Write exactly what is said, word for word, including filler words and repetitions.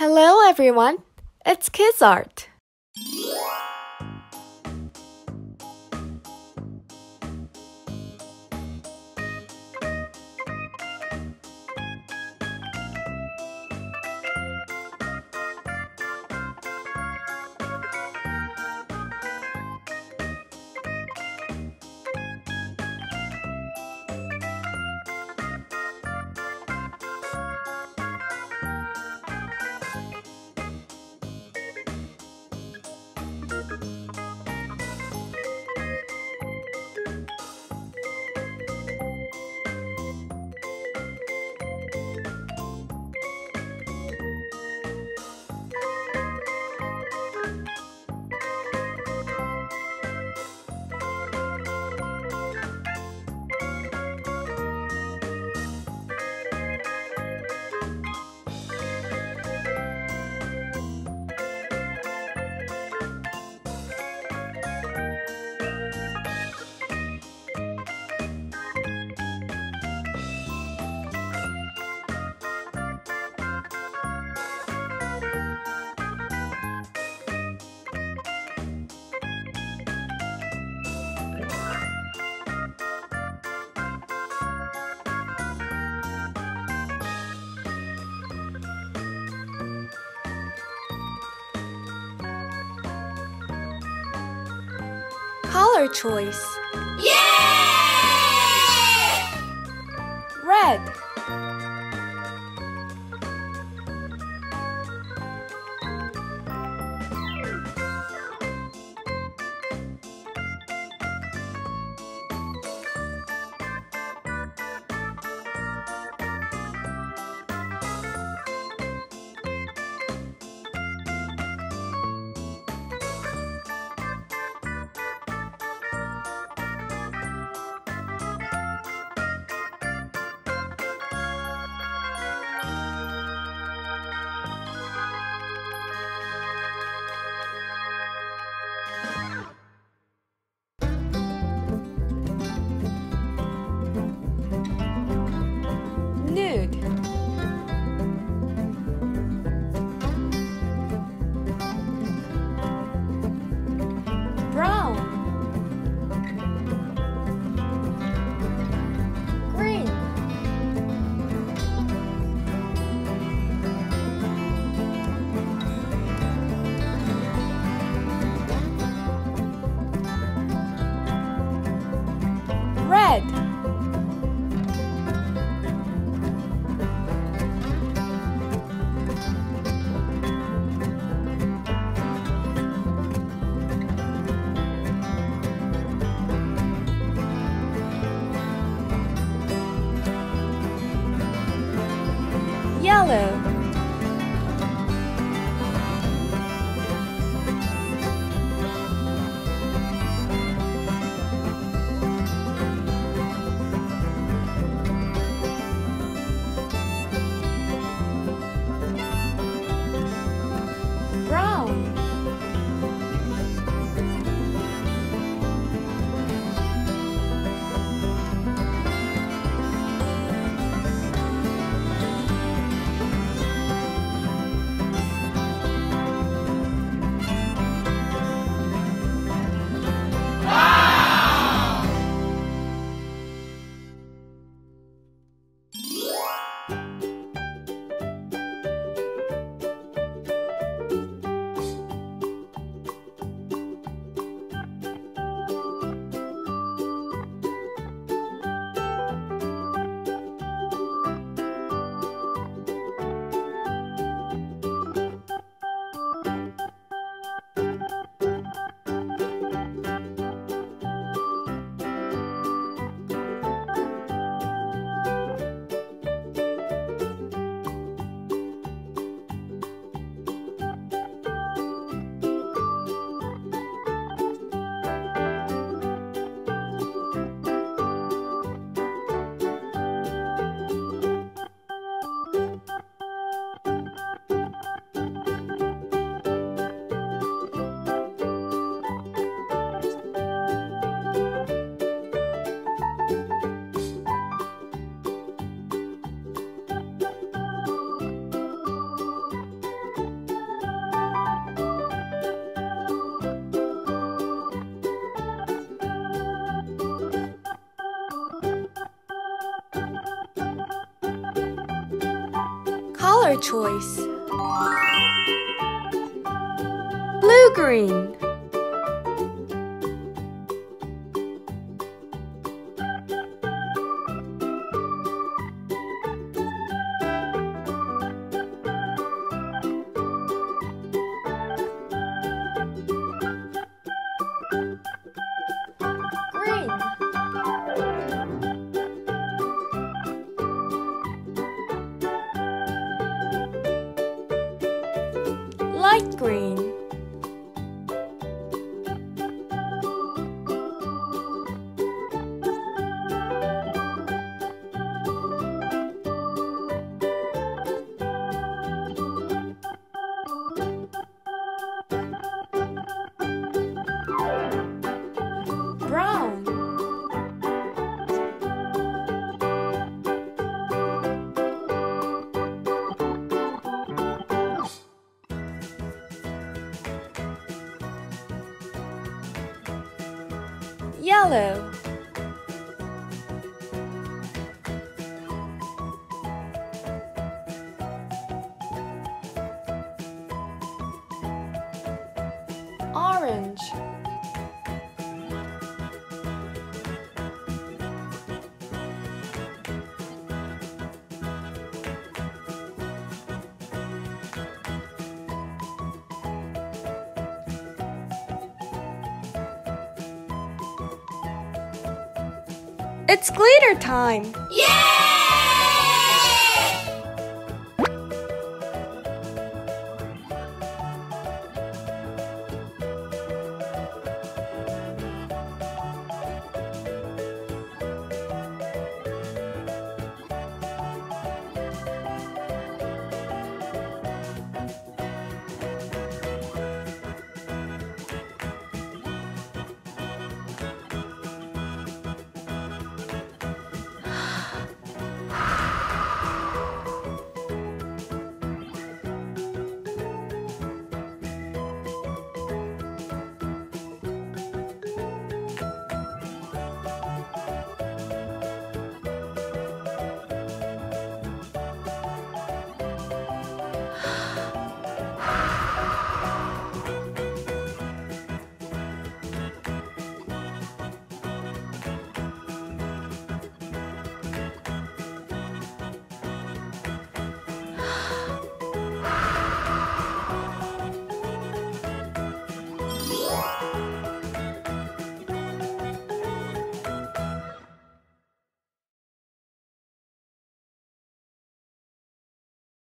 Hello everyone, it's Kids Art. Color choice. Yay! Red, color choice. Blue-green. Light green. Yellow. Orange. It's glitter time! Yay!